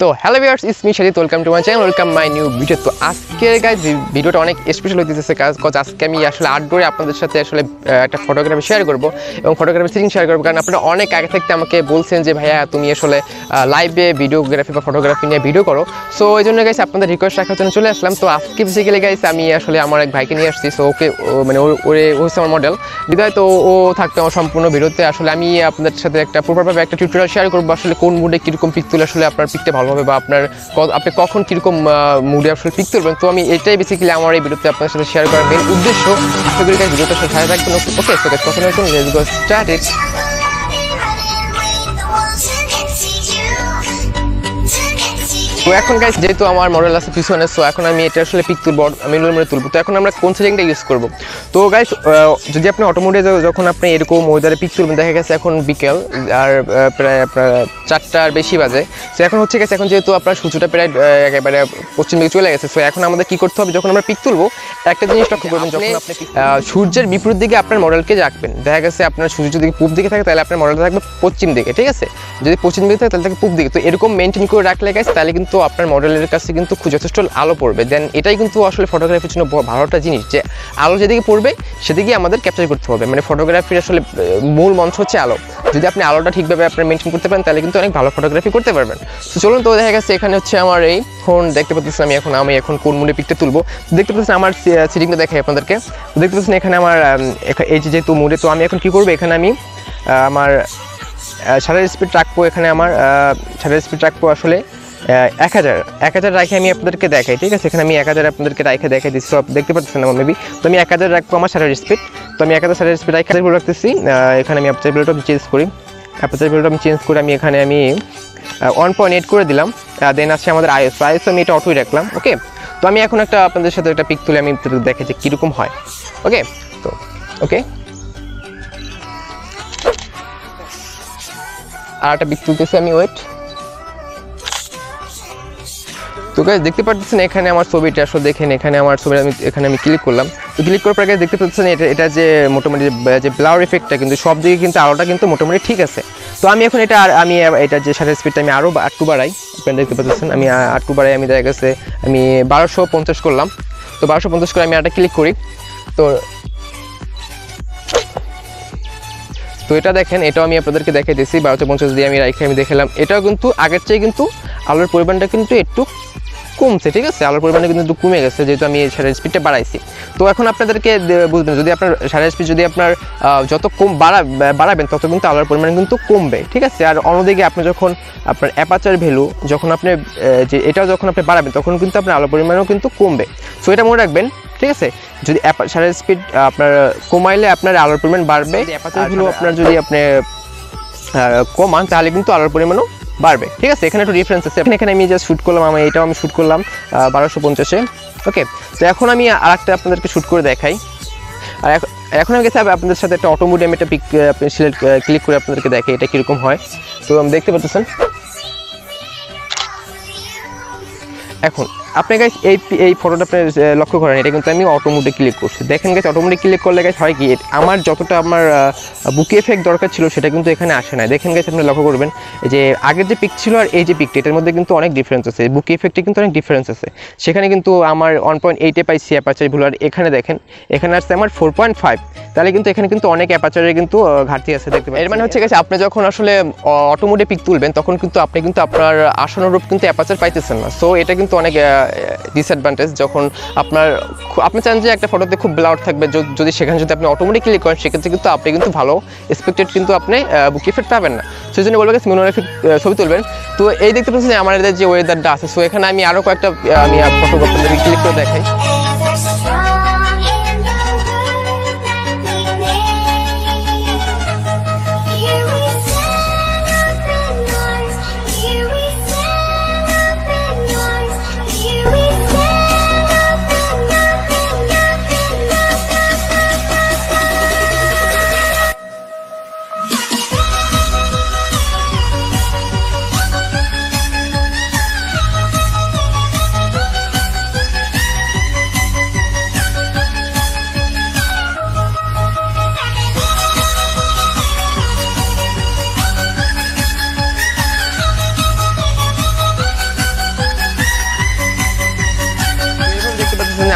তো hello viewers, it's me Sharif, welcome to my channel, welcome my new video. তো আজকে guys ভিডিওটা অনেক স্পেশাল হয়ে দিতেছে, কাজ আজকে আমি আসলে আউটডোরে আপনাদের সাথে আসলে একটা ফটোগ্রাফি শেয়ার করবো এবং ফটোগ্রাফি সিটিং শেয়ার করবো, কারণ আপনারা অনেক আগে থেকে আমাকে বলছেন যে ভাইয়া তুমি আসলে লাইভে ভিডিওগ্রাফি বা ফটোগ্রাফি নিয়ে ভিডিও করো। সো এই জন্য গাইজ আপনাদের রিকোয়েস্ট রাখার জন্য চলে আসলাম। তো আজকে বেসিক্যালি গাইজ আমি আসলে আমার এক ভাইকে নিয়ে আসছি। সো ওকে মানে ও হচ্ছে আমার মডেল বিদায়, তো ও থাকতো আমার সম্পূর্ণ ভিডিওতে। আসলে আমি আপনাদের সাথে একটা প্রপারভাবে একটা টিউটোরিয়াল শেয়ার করবো, আসলে কোন মুডে কীরকম পিক তুলে আসলে আপনার পিকটা ভালো হবে বা আপনি কখন কীরকম মুডে আসলে পিক তুলবেন। তো আমি এটাই বেসিক্যালি আমার এই ভিডিওতে আপনার সাথে শেয়ার করার মেন উদ্দেশ্য। আশা করি গাইজ ভিডিওটা সাথে থাকবেন। ওকে, সো গাইজ প্রথমে লেটস গো স্টার্টেড। তো এখন গাইজ যেহেতু আমার মডেল আছে পিছনে, সো এখন আমি এটা আসলে পিক তুলব, আমি মেনুর তুলব। তো এখন আমরা কোন সেটিংটা ইউজ করব? তো গাইজ যদি আপনি অটোমোডে যখন আপনি এরকম ওয়েদারে পিক তুলবেন, দেখা গেছে এখন বিকেল আর প্রায় আপনার 4টার বেশি বাজে। সো এখন হচ্ছে গেছে, এখন যেহেতু আপনার সূর্যটা প্রায় একেবারে পশ্চিম দিকে চলে গেছে। সো এখন আমাদের কী করতে হবে যখন আমরা পিক তুলব, একটা জিনিস লক্ষ্য করবেন, যখন আপনি সূর্যের বিপরীত দিকে আপনার মডেলকে রাখবেন। দেখা গেছে আপনার সূর্য যদি পূব দিকে থাকে তাহলে আপনার মডেলটা থাকবে পশ্চিম দিকে, ঠিক আছে? যদি পশ্চিম দিকে থাকে তাহলে থাকে পূব দিকে। তো এরকম মেনটেন করে রাখলে গাইজ তাহলে কিন্তু আপনার মডেলের কাছে কিন্তু যথেষ্ট আলো পড়বে। দেন এটাই কিন্তু আসলে ফটোগ্রাফির জন্য ভালোটা জিনিস, যে আলো যেদিকে পড়বে সেদিকে আমাদের ক্যাপচার করতে হবে। মানে ফটোগ্রাফির আসলে মূল মন্ত্র হচ্ছে আলো। যদি আপনি আলোটা ঠিকভাবে আপনার মেনটেন করতে পারেন তাহলে কিন্তু অনেক ভালো ফটোগ্রাফি করতে পারবেন। তো চলুন, তো দেখা গেছে এখানে হচ্ছে আমার এই ফোন দেখতে পাচ্ছি, আমি এখন কোন মুডে পিকটা তুলবো দেখতে পাচ্ছি। আমার সিটিংটা দেখাই আপনাদেরকে, দেখতে পাচ্ছেন এখানে আমার এই যেহেতু মুডে, তো আমি এখন কী করবো, এখানে আমি আমার শাটার স্পিড রাখবো, এখানে আমার শাটার স্পিড রাখবো আসলে 1000 রাখে আমি আপনাদেরকে দেখাই, ঠিক আছে? এখানে আমি 1000 আপনাদেরকে রাখে দেখাই দিচ্ছি, সব দেখতে পাচ্ছেন আমার মেবি। তো আমি 1000 রাখবো আমার শাটার স্পিড। তো আমি 1000 শাটার স্পিড রাখতেছি। এখানে আমি অ্যাপারচার ভিউটা চেঞ্জ করি, অ্যাপারচার ভিউটা আমি চেঞ্জ করে আমি এখানে আমি 1.8 করে দিলাম। দেন আছে আমাদের আইএস, আমি এটা অটোই রাখলাম। ওকে, তো আমি এখন একটা আপনাদের সাথে একটা পিক তুলে আমি দেখে যে কীরকম হয়। ওকে, তো ওকে আর একটা পিক তুলতেছি আমি, ওয়েট। তো গাইজ দেখতে পাচ্ছেন এখানে আমার ছবিটা আসলে, দেখেন এখানে আমার ছবি আমি ক্লিক করলাম। তো ক্লিক করার পরে গাইজ দেখতে পাচ্ছেন এটা যে মোটামুটি যে ব্লাউর এফেক্টটা কিন্তু সব দিকে কিন্তু আলোটা কিন্তু মোটামুটি ঠিক আছে। তো আমি এখন এটা আমি এটা যে শাটার স্পিডটা আমি আরও 8 বাড়াই, আপনারা দেখতে পাচ্ছেন আমি 8 বাড়াই, আমি দেখা গেছে আমি 1250 করলাম। তো 1250 করে আমি একটা ক্লিক করি। তো এটা দেখেন, এটাও আমি আপনাদেরকে দেখে দিয়েছি 1250 দিয়ে আমি রাইখে আমি দেখলাম। এটাও কিন্তু আগের চেয়ে কিন্তু আলোর পরিমাণটা কিন্তু একটু কমছে, ঠিক আছে? আলোর পরিমাণটা কিন্তু একটু কমে গেছে যেহেতু আমি শাটার স্পিডটা বাড়াইছি। তো এখন আপনাদেরকে বুঝবেন, যদি আপনার শাটার স্পিড যদি আপনার যত কম বাড়াবেন তত কিন্তু আলোর পরিমাণ কিন্তু কমবে, ঠিক আছে? আর অন্যদিকে আপনি যখন আপনার অ্যাপারচার ভ্যালু যখন আপনি যে এটাও যখন আপনি বাড়াবেন তখন কিন্তু আপনার আলোর পরিমাণও কিন্তু কমবে। সো এটা মনে রাখবেন, ঠিক আছে? যদি শাটার স্পিড আপনার কমাইলে আপনার আলোর পরিমাণ বাড়বে, অ্যাপারচার ভ্যালু আপনার যদি আপনি কমান তাহলে কিন্তু আলোর পরিমাণও বাড়বে, ঠিক আছে? এখানে একটু ডিফারেন্স আছে। এখানে আমি যা শ্যুট করলাম, আমি এটাও আমি শ্যুট করলাম 1250-এ। ওকে, তো এখন আমি আর একটা আপনাদেরকে শ্যুট করে দেখাই। আর এখন আমি গেছি আপনাদের সাথে একটা অটোমোডে আমি একটা পিক সিলেক্ট ক্লিক করে আপনাদেরকে দেখাই এটা কীরকম হয়। তো আমি দেখতে পাচ্ছেন এখন আপনি গাইজ এই ফটোটা আপনি লক্ষ্য করেন, এটা কিন্তু আমি অটোমোডে ক্লিক করছি। দেখেন গাইজ অটোমোডে ক্লিক করলে গাইজ হয় কি, আমার যতটা আমার বুকে এফেক্ট দরকার ছিল সেটা কিন্তু এখানে আসে না। দেখেন গাইজ আপনি লক্ষ্য করবেন যে আগের যে পিক ছিল আর এই যে পিকটা, এটার মধ্যে কিন্তু অনেক ডিফারেন্স আছে, বুকে এফেক্টে কিন্তু অনেক ডিফারেন্স আছে। সেখানে কিন্তু আমার 1.8-এ পাইছি অ্যাপারচার ভ্যালু, আর এখানে দেখেন এখানে আসছে আমার 4.5। তাহলে কিন্তু এখানে কিন্তু অনেক অ্যাপারচারের কিন্তু ঘাটতি আছে, দেখতে পাবেন। এর মানে হচ্ছে গেছে আপনি যখন আসলে অটোমোডে পিক তুলবেন তখন কিন্তু আপনি কিন্তু আপনার আসনরূপ কিন্তু অ্যাপারচার পাইতেছেন না। সো এটা কিন্তু অনেক ডিসঅ্যাডভান্টেজ। যখন আপনি চান যে একটা ফটোতে খুব ব্লাউড থাকবে, যদি সেখানে যদি আপনি অটোমেটিক ক্লিক করেন সেক্ষেত্রে কিন্তু আপনি কিন্তু ভালো এক্সপেক্টেড কিন্তু আপনি বুক এফেক্ট পাবেন না। সেই জন্য বলবো গেছে মিনোগ্রাফি ছবি তুলবেন। তো এই দেখতে পাচ্ছেন আমার এদের যে ওয়েদারটা আছে, সো এখানে আমি আরও কয়েকটা আমি ফটো ক্লিক করে দেখাই।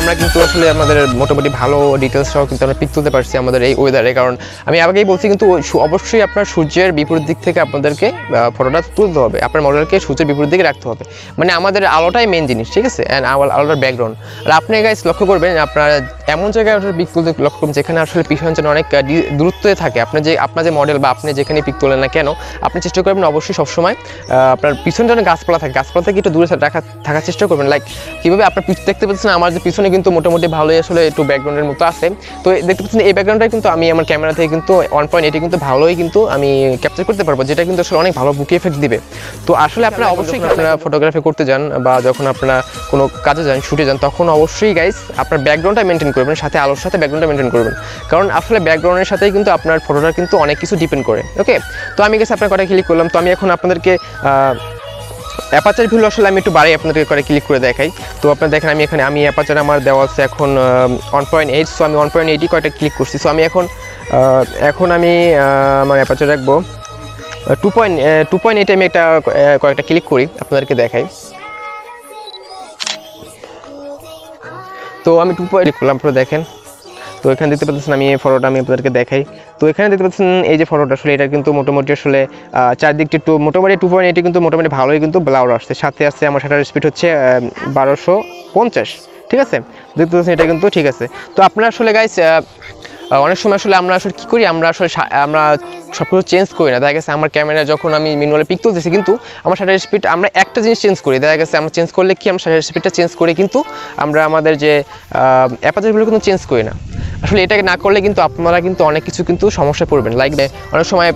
আমরা কিন্তু আসলে আমাদের মোটামুটি ভালো ডিটেলস সহ কিন্তু আমরা পিক তুলতে পারছি আমাদের এই ওয়েদারে। কারণ আমি আগেই বলছি কিন্তু অবশ্যই আপনার সূর্যের বিপরীত দিক থেকে আপনাদেরকে ফটোটা তুলতে হবে, আপনার মডেলকে সূর্যের বিপরীত দিকে রাখতে হবে, মানে আমাদের আলোটাই মেন জিনিস, ঠিক আছে। And আলোটার background. আর আপনি গাইস লক্ষ্য করবেন আপনার এমন জায়গায় আসলে পিক তুলতে লক্ষ্য করবেন যেখানে আসলে পিছনে অনেক দূরত্বে থাকে আপনার যে মডেল বা আপনি যেখানে পিক তোলেন না কেন, আপনি চেষ্টা করবেন অবশ্যই সবসময় আপনার পিছনে যেন গাছপালা থাকে, গাছপালা থেকে একটু দূরে থাকার চেষ্টা করবেন। লাইক কীভাবে আপনার দেখতে পাচ্ছেন আমার যে পিছনে কিন্তু মোটামুটি ভালোই আসলে একটু ব্যাকগ্রাউন্ডের মতো আছে, তো দেখতে পাচ্ছেন এই ব্যাকগ্রাউন্ডটাই কিন্তু আমি আমার ক্যামেরা থেকে কিন্তু 1.8 কিন্তু ভালোই কিন্তু আমি ক্যাপচার করতে পারবো, যেটা কিন্তু আসলে অনেক ভালো বুকে এফেক্ট দিবে। তো আসলে আপনারা অবশ্যই আপনারা ফটোগ্রাফি করতে যান বা যখন আপনারা কোনো কাজে যান, শুটে যান, তখন অবশ্যই গাইস আপনার ব্যাকগ্রাউন্ডটা মেনটেন করবেন, সাথে আলোর সাথে ব্যাকগ্রাউন্ডটা মেনটেন করবেন, কারণ আসলে ব্যাকগ্রাউন্ডের সাথেই কিন্তু আপনার ফটোটা কিন্তু অনেক কিছু ডিপেন্ড করে। ওকে, তো আমি গেছি আপনার কটা ক্লিক করলাম। তো আমি এখন আপনাদেরকে অ্যাপারচার ভিউ আসলে আমি একটু বাড়াই আপনাদের করে ক্লিক করে দেখাই। তো আপনারা দেখেন আমি এখানে আমি অ্যাপারচার আমার দেওয়া আছে এখন 1.8, সো আমি 1.8ই কয়টা ক্লিক করছি। সো আমি এখন আমি আমার অ্যাপারচার রাখবো 2.8 আমি একটা কয়েকটা ক্লিক করি আপনাদেরকে দেখাই। তো আমি 2.8 করলাম, আপনারা দেখেন। তো এখানে দেখতে পাচ্ছেন আমি এই ফটোটা আমি আপনাদেরকে দেখাই। তো এখানে দেখতে পাচ্ছেন এই যে ফটোটা আসলে এটা কিন্তু মোটামুটি আসলে চারদিকটি মোটামুটি 2.8 কিন্তু মোটামুটি ভালোই কিন্তু ব্লাউর আসছে, সাথে আসছে আমার শাটার স্পিড হচ্ছে 1250, ঠিক আছে। দেখতে পাচ্ছেন এটা কিন্তু ঠিক আছে। তো আপনারা আসলে গাইস অনেক সময় আসলে আমরা আসলে কী করি, আমরা সব কিছু চেঞ্জ করি না। দেখা গেছে আমার ক্যামেরা যখন আমি ম্যানুয়ালি পিক তুলতেছি কিন্তু আমার শাটার স্পিড আমরা একটা জিনিস চেঞ্জ করি, দেখা গেছে আমরা চেঞ্জ করলে কি আমরা শাটার স্পিডটা চেঞ্জ করি, কিন্তু আমরা আমাদের যে অ্যাপারচারগুলো কিন্তু চেঞ্জ করি না। আসলে এটাকে না করলে কিন্তু আপনারা কিন্তু অনেক কিছু কিন্তু সমস্যায় পড়বেন। লাইক অনেক সময়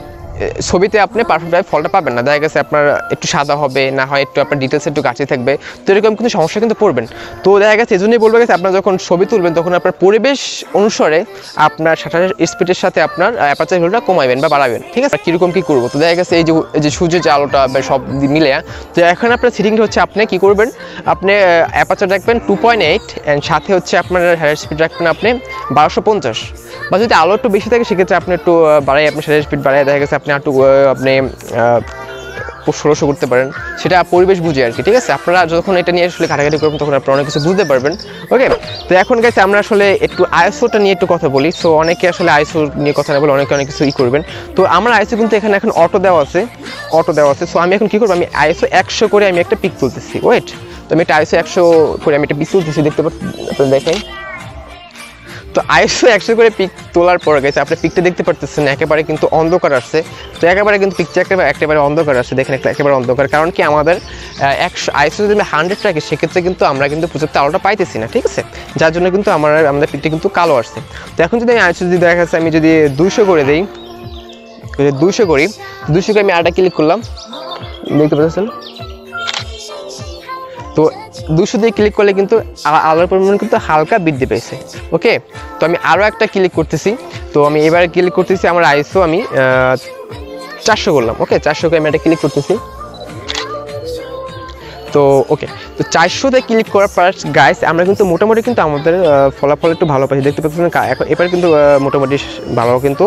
ছবিতে আপনি পারফেক্টভাবে ফলটা পাবেন না, দেখা গেছে আপনার একটু সাদা হবে, না হয় একটু আপনার ডিটেলস একটু কাছে থাকবে, তো এরকম কিন্তু সমস্যা কিন্তু পড়বেন। তো দেখা গেছে এই জন্যই বলবো গেছে আপনার যখন ছবি তুলবেন তখন আপনার পরিবেশ অনুসারে আপনার শাটার স্পিডের সাথে আপনার অ্যাপারচার ভিউটা কমাবেন বা বাড়াবেন, ঠিক আছে। কীরকম কী করবো, তো দেখা গেছে এই যে সূর্যের যে আলোটা বা সব মিলে, তো এখন আপনার সেটিংটা হচ্ছে আপনি কী করবেন, আপনি অ্যাপারচার রাখবেন 2.8 অ্যান্ড সাথে হচ্ছে আপনার শাটার স্পিড রাখবেন আপনি 1250, বা যদি আলো একটু বেশি থাকে সেক্ষেত্রে আপনি একটু বাড়াই আপনার শাটার স্পিড বাড়াই, দেখা গেছে আপনি 1600 করতে পারেন, সেটা পরিবেশ বুঝে আর কি, ঠিক আছে। আপনারা যখন এটা নিয়ে আসলে ঘাটাঘাটি করবেন তখন আপনারা অনেক কিছু বুঝতে পারবেন। ওকে, তো এখন গাইছে আমরা আসলে একটু আইএসওটা নিয়ে একটু কথা বলি। সো অনেকে আসলে আইএসও নিয়ে কথা না বলে অনেক কিছু করবেন। তো আমার আইএসও কিন্তু এখানে এখন অটো দেওয়া আছে। সো আমি এখন কী করবো, আমি আইএসও 100 করে আমি একটা পিক তুলতেছি। ওয়েট, তো আমি একটা আইএসও 100 করে আমি একটা পিক তুলতেছি, দেখতে পাচ্ছি আপনারা দেখেন। তো আইএসও 100 করে পিক তোলার পর গেছে আপনি পিকটা দেখতে পারতেছেন একেবারে কিন্তু অন্ধকার আসছে। তো একেবারে কিন্তু পিকচার একেবারে অন্ধকার আসছে, দেখেন একেবারে অন্ধকার, কারণ কি আমাদের 100 আইএসও যদি 100 রাখি সেক্ষেত্রে কিন্তু আমরা কিন্তু পর্যাপ্ত আলোটা পাইতেছি না, ঠিক আছে, যার জন্য কিন্তু আমাদের পিকটা কিন্তু কালো আসছে। তো এখন যদি আমি আইএসও যদি দেখা যাচ্ছে আমি যদি 200 করে দিই, 200 করি, 200কে আমি আরেকটা ক্লিক করলাম, দেখতে পাচ্ছেন। তো 200 দিয়ে ক্লিক করলে কিন্তু আলোর পরিমাণ কিন্তু হালকা বৃদ্ধি পেয়েছে। ওকে, তো আমি আরও একটা ক্লিক করতেছি। তো আমি এবারে ক্লিক করতেছি আমার আইএসও আমি 400 করলাম। ওকে, 400কে আমি একটা ক্লিক করতেছি। তো ওকে, তো 400-তে ক্লিক করার পর গাইস আমরা কিন্তু মোটামুটি কিন্তু আমাদের ফলাফল একটু ভালো পাচ্ছি, দেখতে পাচ্ছেন এবার কিন্তু মোটামুটি ভালো কিন্তু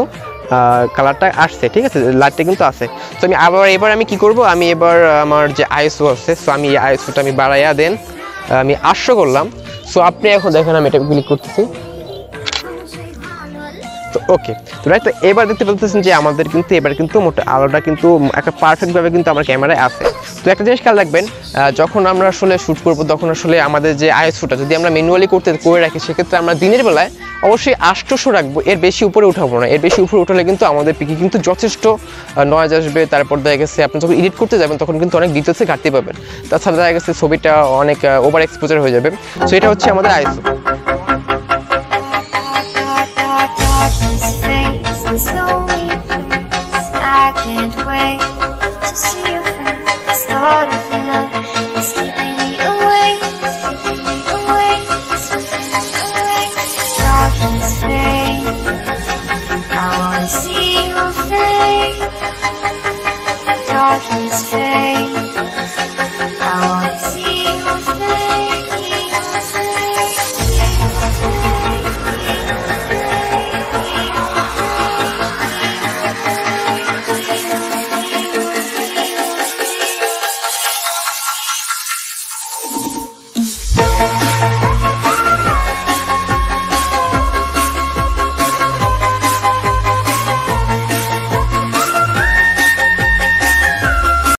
কালারটা আসছে, ঠিক আছে, লাইটটা কিন্তু আছে। তো আমি এবার আমি কি করব, আমি এবার আমার যে আইএসও আছে, সো আমি এই আইএসওটা আমি বাড়াইয়া দেন আমি 800 করলাম। সো আপনি এখন দেখেন আমি এটা ক্লিক করতেছি। তো ওকে, তো রাইট, তো এবার দেখতে পাচ্ছেন যে আমাদের কিন্তু এবার কিন্তু আলোটা কিন্তু একটা পারফেক্টভাবে কিন্তু আমার ক্যামেরায় আছে। তো একটা জিনিস খেয়াল রাখবেন, যখন আমরা আসলে শ্যুট করবো তখন আসলে আমাদের যে আইএসওটা যদি আমরা ম্যানুয়ালি করে রাখি সেক্ষেত্রে আমরা দিনের বেলায় অবশ্যই 800 রাখবো, এর বেশি উপরে উঠাবো না। এর বেশি উপরে উঠালে কিন্তু আমাদের পিকে কিন্তু যথেষ্ট নয়েজ আসবে, তারপর দেখা গেছে আপনি যখন এডিট করতে যাবেন তখন কিন্তু অনেক ডিটেলসে ঘাটতি পাবেন, তাছাড়া দেখা গেছে ছবিটা অনেক ওভার এক্সপোজার হয়ে যাবে। সো এটা হচ্ছে আমাদের আইএসও।